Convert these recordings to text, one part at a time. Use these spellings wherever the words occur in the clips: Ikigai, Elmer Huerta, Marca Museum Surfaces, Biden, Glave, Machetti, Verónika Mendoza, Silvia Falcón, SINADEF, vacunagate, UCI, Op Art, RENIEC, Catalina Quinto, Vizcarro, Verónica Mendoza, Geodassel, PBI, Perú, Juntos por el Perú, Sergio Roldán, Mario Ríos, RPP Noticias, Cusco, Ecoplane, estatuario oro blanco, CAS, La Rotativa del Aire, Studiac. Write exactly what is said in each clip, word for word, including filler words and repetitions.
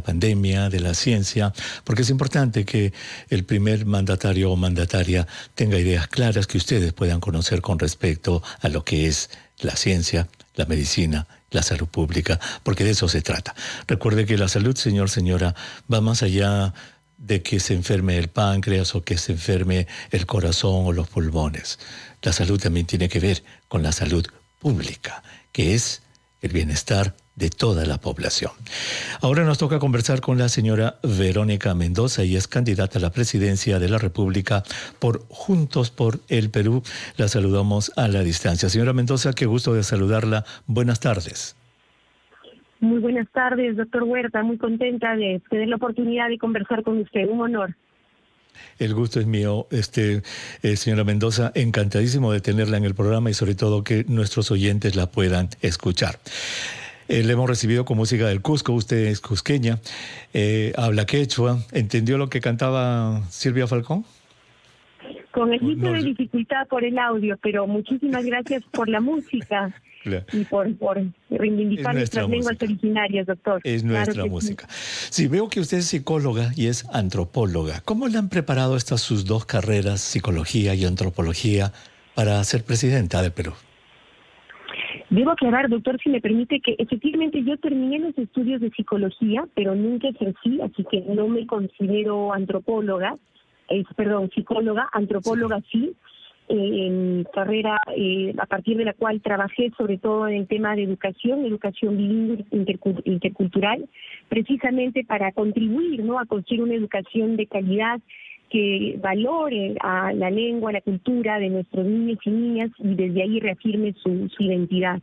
la pandemia, de la ciencia, porque es importante que el primer mandatario o mandataria tenga ideas claras que ustedes puedan conocer con respecto a lo que es la ciencia, la medicina, la salud pública, porque de eso se trata. Recuerde que la salud, señor, señora, va más allá de que se enferme el páncreas o que se enferme el corazón o los pulmones. La salud también tiene que ver con la salud pública, que es el bienestar de toda la población. Ahora nos toca conversar con la señora Verónica Mendoza, y es candidata a la presidencia de la República por Juntos por el Perú. La saludamos a la distancia. Señora Mendoza, qué gusto de saludarla. Buenas tardes. Muy buenas tardes, doctor Huerta. Muy contenta de tener la oportunidad de conversar con usted. Un honor. El gusto es mío, este, eh, señora Mendoza, encantadísimo de tenerla en el programa y sobre todo que nuestros oyentes la puedan escuchar. Eh, le hemos recibido con música del Cusco. Usted es cusqueña, eh, habla quechua. ¿Entendió lo que cantaba Silvia Falcón? Con el tipo no, de dificultad por el audio, pero muchísimas gracias por la música. Claro. Y por, por reivindicar nuestra nuestras música. Lenguas originarias, doctor. Es nuestra claro música. Sí. Sí, veo que usted es psicóloga y es antropóloga. ¿Cómo le han preparado estas sus dos carreras, psicología y antropología, para ser presidenta de Perú? Debo aclarar, doctor, si me permite, que efectivamente yo terminé los estudios de psicología, pero nunca ejercí, así que no me considero antropóloga, eh, perdón, psicóloga, antropóloga sí. sí. En carrera eh, a partir de la cual trabajé sobre todo en el tema de educación, educación bilingüe intercultural, precisamente para contribuir, ¿no?, a construir una educación de calidad que valore a la lengua, la cultura de nuestros niños y niñas y desde ahí reafirme su, su identidad.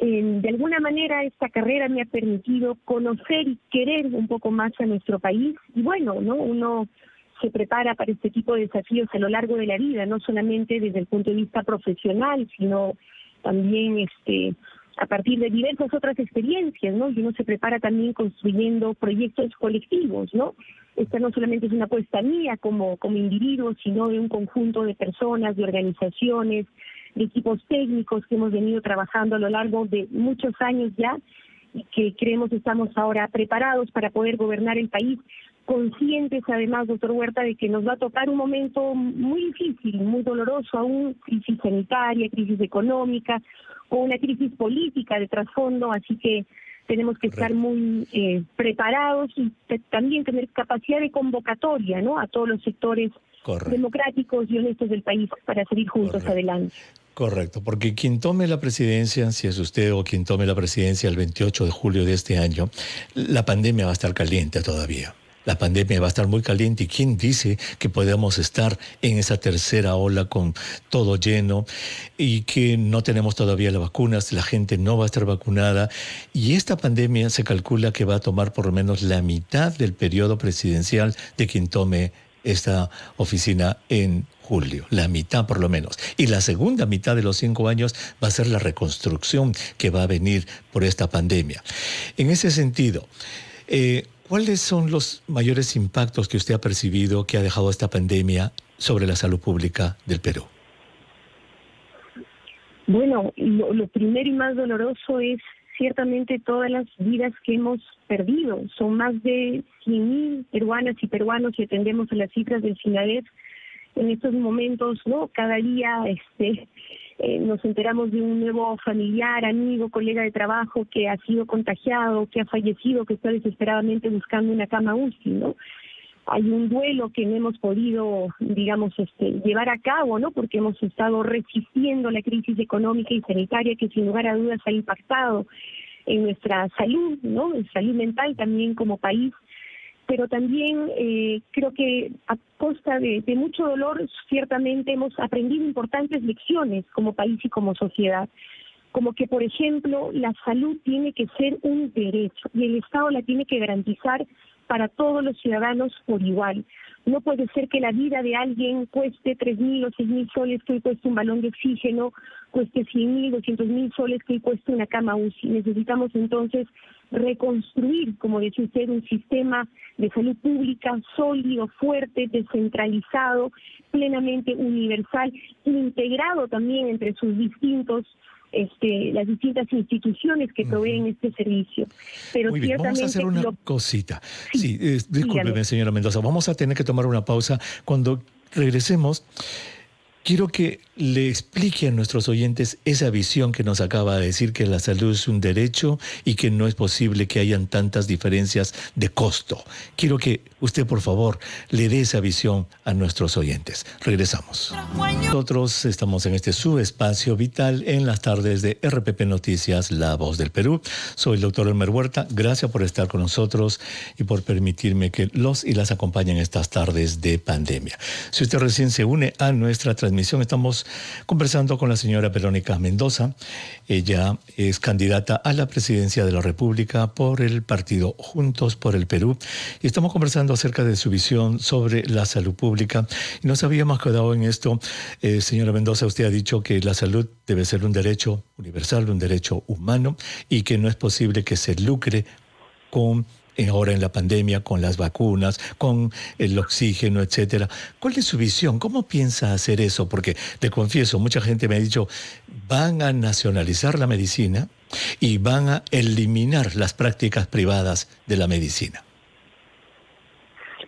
Eh, de alguna manera esta carrera me ha permitido conocer y querer un poco más a nuestro país y bueno, ¿no?, uno se prepara para este tipo de desafíos a lo largo de la vida, no solamente desde el punto de vista profesional, sino también este a partir de diversas otras experiencias, ¿no? Y uno se prepara también construyendo proyectos colectivos, ¿no? Esta no solamente es una apuesta mía como, como individuo, sino de un conjunto de personas, de organizaciones, de equipos técnicos que hemos venido trabajando a lo largo de muchos años ya, y que creemos estamos ahora preparados para poder gobernar el país, conscientes además, doctor Huerta, de que nos va a tocar un momento muy difícil, muy doloroso aún, crisis sanitaria, crisis económica, o una crisis política de trasfondo, así que tenemos que estar muy eh, preparados y también tener capacidad de convocatoria, ¿no?, a todos los sectores Correcto. democráticos y honestos del país para salir juntos Correcto. adelante. Correcto, porque quien tome la presidencia, si es usted o quien tome la presidencia el veintiocho de julio de este año, la pandemia va a estar caliente todavía. La pandemia va a estar muy caliente y quién dice que podemos estar en esa tercera ola con todo lleno y que no tenemos todavía las vacunas, la gente no va a estar vacunada y esta pandemia se calcula que va a tomar por lo menos la mitad del periodo presidencial de quien tome esta oficina en julio, la mitad por lo menos. Y la segunda mitad de los cinco años va a ser la reconstrucción que va a venir por esta pandemia. En ese sentido, eh, ¿cuáles son los mayores impactos que usted ha percibido que ha dejado esta pandemia sobre la salud pública del Perú? Bueno, lo, lo primero y más doloroso es ciertamente todas las vidas que hemos perdido. Son más de cien mil peruanas y peruanos, si atendemos a las cifras del SINADEF, en estos momentos, ¿no?, cada día este, eh, nos enteramos de un nuevo familiar, amigo, colega de trabajo que ha sido contagiado, que ha fallecido, que está desesperadamente buscando una cama U C I, ¿no? Hay un duelo que no hemos podido, digamos, este, llevar a cabo, ¿no?, porque hemos estado resistiendo la crisis económica y sanitaria que sin lugar a dudas ha impactado en nuestra salud, ¿no?, en salud mental también como país. Pero también eh, creo que a costa de, de mucho dolor, ciertamente hemos aprendido importantes lecciones como país y como sociedad. Como que, por ejemplo, la salud tiene que ser un derecho y el Estado la tiene que garantizar para todos los ciudadanos por igual. No puede ser que la vida de alguien cueste tres mil o seis mil soles que hoy cueste un balón de oxígeno, cueste cien mil, doscientos mil soles que hoy cueste una cama U C I. Necesitamos entonces reconstruir, como decía usted, un sistema de salud pública sólido, fuerte, descentralizado, plenamente universal, integrado también entre sus distintos este, las distintas instituciones que proveen uh-huh. este servicio. Pero muy bien, vamos a hacer una lo... cosita. Sí, sí eh, discúlpeme, dígame. Señora Mendoza, vamos a tener que tomar una pausa. Cuando regresemos, quiero que le explique a nuestros oyentes esa visión que nos acaba de decir, que la salud es un derecho y que no es posible que hayan tantas diferencias de costo. Quiero que usted, por favor, le dé esa visión a nuestros oyentes. Regresamos. Nosotros estamos en este subespacio vital en las tardes de R P P Noticias, La Voz del Perú. Soy el doctor Elmer Huerta. Gracias por estar con nosotros y por permitirme que los y las acompañen estas tardes de pandemia. Si usted recién se une a nuestra transmisión, estamos conversando con la señora Verónica Mendoza. Ella es candidata a la presidencia de la República por el partido Juntos por el Perú. Y estamos conversando acerca de su visión sobre la salud pública. Y nos habíamos quedado en esto. Eh, señora Mendoza, usted ha dicho que la salud debe ser un derecho universal, un derecho humano, y que no es posible que se lucre con... ahora en la pandemia, con las vacunas, con el oxígeno, etcétera. ¿Cuál es su visión? ¿Cómo piensa hacer eso? Porque, le confieso, mucha gente me ha dicho, van a nacionalizar la medicina y van a eliminar las prácticas privadas de la medicina.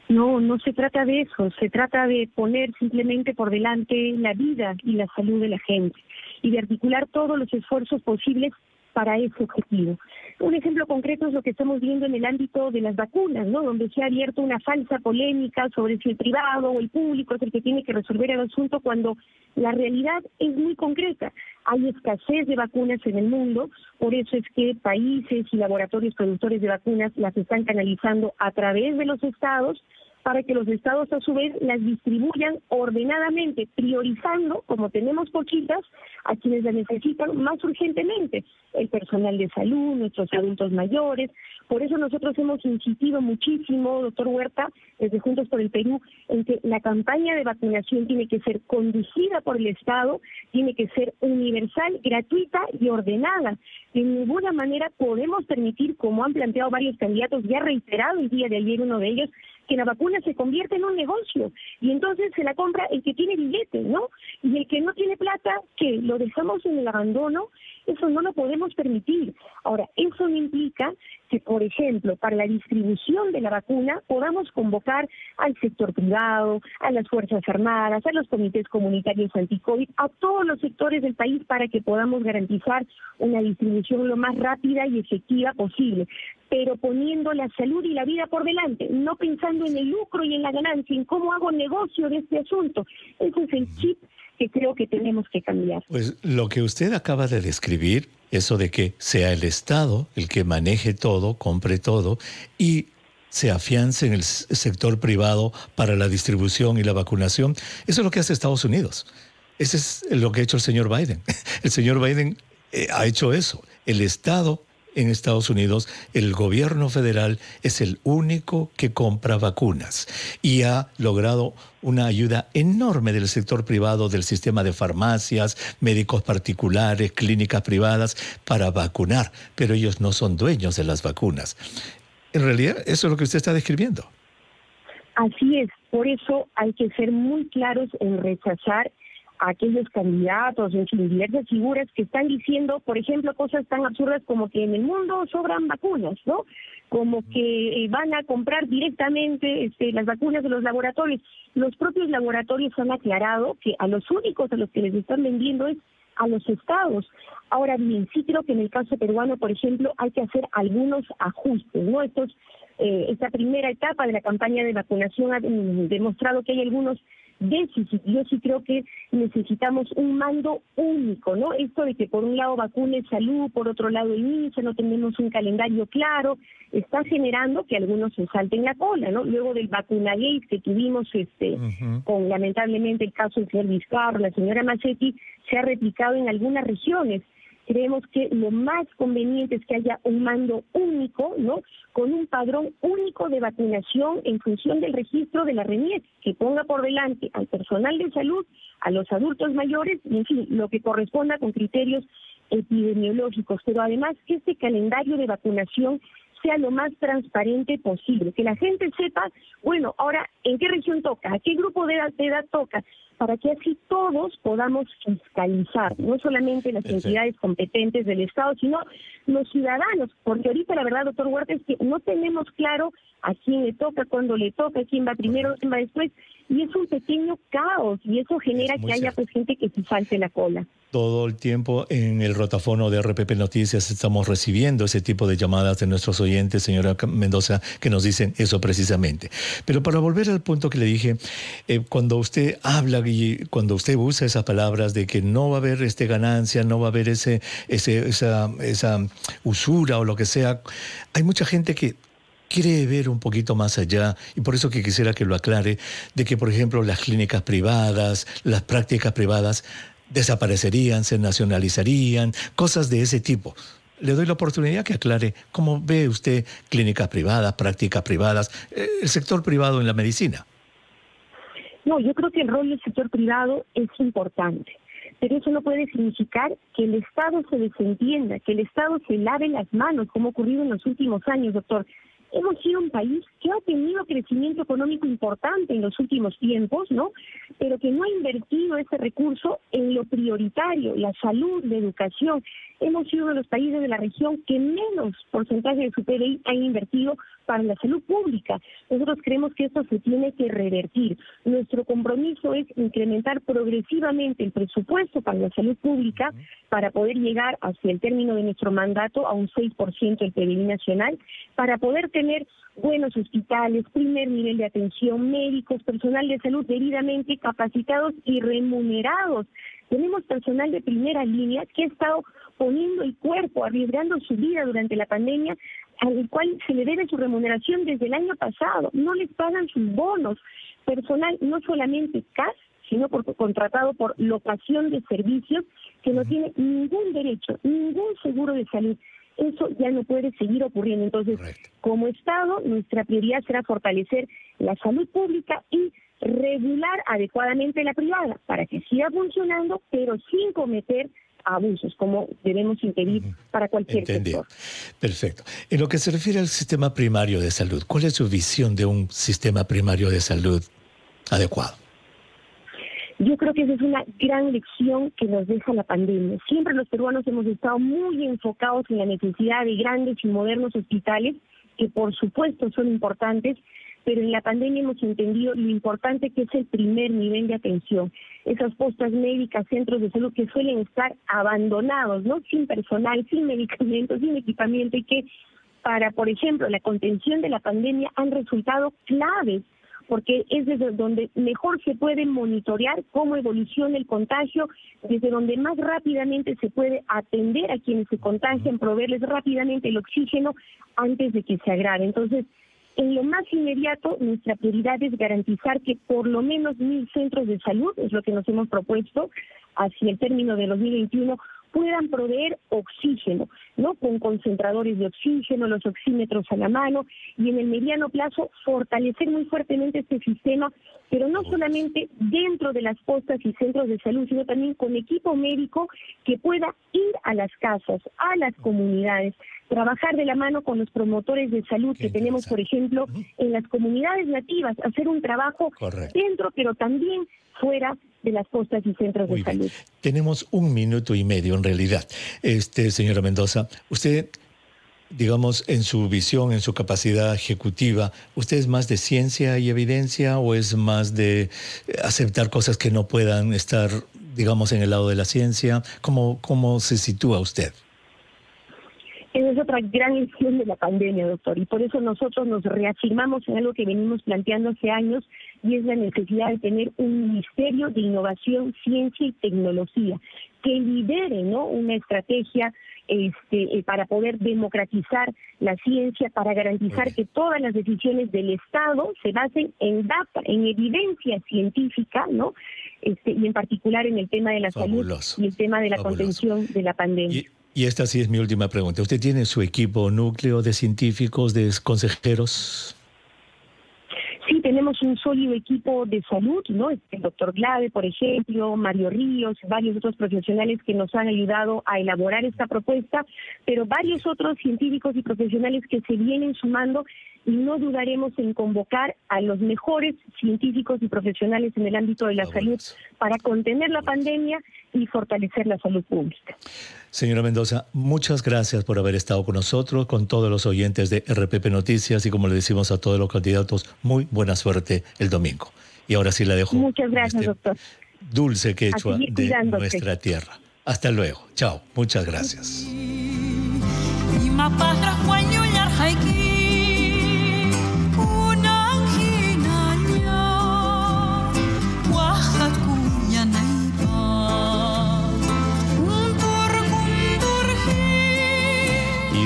No, no se trata de eso. Se trata de poner simplemente por delante la vida y la salud de la gente y de articular todos los esfuerzos posibles para ese objetivo. Un ejemplo concreto es lo que estamos viendo en el ámbito de las vacunas, ¿no? Donde se ha abierto una falsa polémica sobre si el privado o el público es el que tiene que resolver el asunto, cuando la realidad es muy concreta. Hay escasez de vacunas en el mundo, por eso es que países y laboratorios productores de vacunas las están canalizando a través de los estados, para que los estados a su vez las distribuyan ordenadamente, priorizando, como tenemos poquitas, a quienes las necesitan más urgentemente, el personal de salud, nuestros adultos mayores. Por eso nosotros hemos insistido muchísimo, doctor Huerta, desde Juntos por el Perú, en que la campaña de vacunación tiene que ser conducida por el Estado, tiene que ser universal, gratuita y ordenada. De ninguna manera podemos permitir, como han planteado varios candidatos, ya reiterado el día de ayer uno de ellos, que la vacuna se convierte en un negocio y entonces se la compra el que tiene billete, ¿no? Y el que no tiene plata, que lo dejamos en el abandono, eso no lo podemos permitir. Ahora, eso no implica que, por ejemplo, para la distribución de la vacuna podamos convocar al sector privado, a las Fuerzas Armadas, a los comités comunitarios anti-COVID, a todos los sectores del país para que podamos garantizar una distribución lo más rápida y efectiva posible, pero poniendo la salud y la vida por delante, no pensando en el lucro y en la ganancia, en cómo hago negocio de este asunto. Ese es el chip que creo que tenemos que cambiar. Pues lo que usted acaba de describir, eso de que sea el Estado el que maneje todo, compre todo y se afiance en el sector privado para la distribución y la vacunación, eso es lo que hace Estados Unidos. Eso es lo que ha hecho el señor Biden. El señor Biden eh, ha hecho eso. El Estado en Estados Unidos, el gobierno federal es el único que compra vacunas y ha logrado una ayuda enorme del sector privado, del sistema de farmacias, médicos particulares, clínicas privadas para vacunar, pero ellos no son dueños de las vacunas. En realidad, eso es lo que usted está describiendo. Así es, por eso hay que ser muy claros en rechazar a aquellos candidatos, en fin, diversas figuras que están diciendo, por ejemplo, cosas tan absurdas como que en el mundo sobran vacunas, ¿no? Como que eh, van a comprar directamente este, las vacunas de los laboratorios. Los propios laboratorios han aclarado que a los únicos a los que les están vendiendo es a los estados. Ahora bien, sí creo que en el caso peruano, por ejemplo, hay que hacer algunos ajustes, ¿no? Estos, eh, esta primera etapa de la campaña de vacunación ha demostrado que hay algunos déficit. Yo sí creo que necesitamos un mando único, ¿no? Esto de que por un lado vacune salud, por otro lado el inicio, no tenemos un calendario claro, está generando que algunos se salten la cola, ¿no? Luego del vacunagate que tuvimos este, uh-huh. con lamentablemente el caso del señor Vizcarro, la señora Machetti, se ha replicado en algunas regiones. Creemos que lo más conveniente es que haya un mando único, ¿no? Con un padrón único de vacunación en función del registro de la RENIEC, que ponga por delante al personal de salud, a los adultos mayores, y en fin, lo que corresponda con criterios epidemiológicos. Pero además que este calendario de vacunación sea lo más transparente posible, que la gente sepa, bueno, ahora, ¿en qué región toca? ¿A qué grupo de edad, de edad toca? para que así todos podamos fiscalizar, no solamente las entidades competentes del Estado, sino los ciudadanos, porque ahorita la verdad, doctor Huerta, es que no tenemos claro a quién le toca, cuándo le toca, quién va primero, quién va después, y es un pequeño caos, y eso genera que haya pues gente que se salte la cola. Todo el tiempo en el rotafono de R P P Noticias estamos recibiendo ese tipo de llamadas de nuestros oyentes, señora Mendoza, que nos dicen eso precisamente. Pero para volver al punto que le dije, eh, cuando usted habla y cuando usted usa esas palabras de que no va a haber este ganancia, no va a haber ese, ese, esa, esa usura o lo que sea, hay mucha gente que quiere ver un poquito más allá, y por eso que quisiera que lo aclare, de que, por ejemplo, las clínicas privadas, las prácticas privadas desaparecerían, se nacionalizarían, cosas de ese tipo. Le doy la oportunidad que aclare cómo ve usted clínicas privadas, prácticas privadas, el sector privado en la medicina. No, yo creo que el rol del sector privado es importante, pero eso no puede significar que el Estado se desentienda, que el Estado se lave las manos, como ha ocurrido en los últimos años, doctor. Hemos sido un país que ha tenido crecimiento económico importante en los últimos tiempos, ¿no? Pero que no ha invertido ese recurso en lo prioritario, la salud, la educación. Hemos sido uno de los países de la región que menos porcentaje de su P B I han invertido para la salud pública. Nosotros creemos que esto se tiene que revertir. Nuestro compromiso es incrementar progresivamente el presupuesto para la salud pública para poder llegar hacia el término de nuestro mandato a un seis por ciento del P B I nacional, para poder tener buenos hospitales, primer nivel de atención, médicos, personal de salud debidamente capacitados y remunerados. Tenemos personal de primera línea que ha estado poniendo el cuerpo, arriesgando su vida durante la pandemia, al cual se le debe su remuneración desde el año pasado. No les pagan sus bonos. Personal no solamente C A S, sino por, contratado por locación de servicios, que no tiene ningún derecho, ningún seguro de salud. Eso ya no puede seguir ocurriendo. Entonces, correcto, como Estado, nuestra prioridad será fortalecer la salud pública y regular adecuadamente la privada para que siga funcionando, pero sin cometer abusos, como debemos impedir para cualquier sector. Perfecto. En lo que se refiere al sistema primario de salud, ¿cuál es su visión de un sistema primario de salud adecuado? Yo creo que esa es una gran lección que nos deja la pandemia. Siempre los peruanos hemos estado muy enfocados en la necesidad de grandes y modernos hospitales, que por supuesto son importantes, pero en la pandemia hemos entendido lo importante que es el primer nivel de atención. Esas postas médicas, centros de salud que suelen estar abandonados, ¿no? Sin personal, sin medicamentos, sin equipamiento, y que para, por ejemplo, la contención de la pandemia han resultado claves, porque es desde donde mejor se puede monitorear cómo evoluciona el contagio, desde donde más rápidamente se puede atender a quienes se contagian, proveerles rápidamente el oxígeno antes de que se agrave. Entonces, en lo más inmediato, nuestra prioridad es garantizar que por lo menos mil centros de salud, es lo que nos hemos propuesto hacia el término de dos mil veintiuno, puedan proveer oxígeno, ¿no? Con concentradores de oxígeno, los oxímetros a la mano, y en el mediano plazo fortalecer muy fuertemente este sistema, pero no solamente dentro de las postas y centros de salud, sino también con equipo médico que pueda ir a las casas, a las comunidades, trabajar de la mano con los promotores de salud que tenemos, por ejemplo, en las comunidades nativas, hacer un trabajo dentro, pero también fuera de las postas y centros de salud. Tenemos un minuto y medio en realidad. Este, señora Mendoza, usted, digamos, en su visión, en su capacidad ejecutiva, ¿usted es más de ciencia y evidencia o es más de aceptar cosas que no puedan estar, digamos, en el lado de la ciencia? ¿Cómo, cómo se sitúa usted? Esa es otra gran lección de la pandemia, doctor, y por eso nosotros nos reafirmamos en algo que venimos planteando hace años, y es la necesidad de tener un Ministerio de Innovación, Ciencia y Tecnología que lidere, ¿no?, una estrategia este, para poder democratizar la ciencia, para garantizar que todas las decisiones del Estado se basen en data, en evidencia científica, ¿no?, este, y en particular en el tema de la fabuloso, salud y el tema de la fabuloso. contención de la pandemia. Y Y esta sí es mi última pregunta. ¿Usted tiene su equipo núcleo de científicos, de consejeros? Sí, tenemos un sólido equipo de salud, ¿no? El doctor Glave, por ejemplo, Mario Ríos, varios otros profesionales que nos han ayudado a elaborar esta propuesta, pero varios otros científicos y profesionales que se vienen sumando, y no dudaremos en convocar a los mejores científicos y profesionales en el ámbito de la salud para contener la pandemia y fortalecer la salud pública. Señora Mendoza, muchas gracias por haber estado con nosotros, con todos los oyentes de R P P Noticias, y como le decimos a todos los candidatos, muy buena suerte el domingo. Y ahora sí la dejo. Muchas gracias, doctor. Dulce quechua de nuestra tierra. Hasta luego. Chao. Muchas gracias.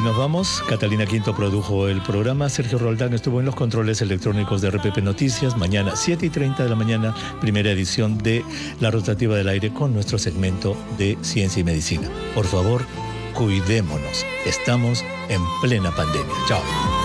Nos vamos. Catalina Quinto produjo el programa. Sergio Roldán estuvo en los controles electrónicos de R P P Noticias. Mañana, siete y treinta de la mañana, primera edición de La Rotativa del Aire con nuestro segmento de Ciencia y Medicina. Por favor, cuidémonos. Estamos en plena pandemia. Chao.